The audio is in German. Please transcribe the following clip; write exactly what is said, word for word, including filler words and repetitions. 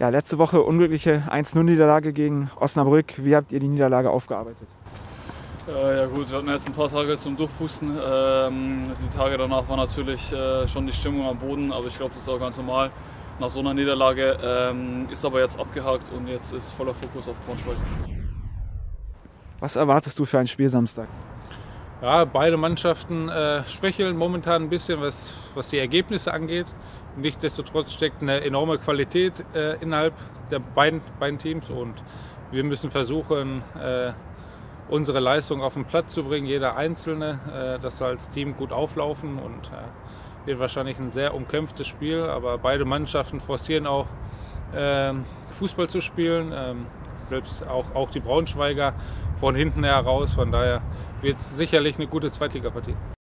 Ja, letzte Woche unglückliche eins null Niederlage gegen Osnabrück. Wie habt ihr die Niederlage aufgearbeitet? Äh, ja gut, wir hatten jetzt ein paar Tage zum Durchpusten. Ähm, die Tage danach war natürlich äh, schon die Stimmung am Boden, aber ich glaube, das ist auch ganz normal nach so einer Niederlage. Ähm, ist aber jetzt abgehakt und jetzt ist voller Fokus auf Braunschweig. Was erwartest du für ein Spiel Samstag? Ja, beide Mannschaften äh, schwächeln momentan ein bisschen, was, was die Ergebnisse angeht. Nichtsdestotrotz steckt eine enorme Qualität äh, innerhalb der beiden, beiden Teams und wir müssen versuchen, äh, unsere Leistung auf den Platz zu bringen, jeder Einzelne, äh, dass wir als Team gut auflaufen und äh, wird wahrscheinlich ein sehr umkämpftes Spiel, aber beide Mannschaften forcieren auch äh, Fußball zu spielen. Äh, Selbst auch, auch die Braunschweiger von hinten heraus. Von daher wird es sicherlich eine gute Zweitligapartie.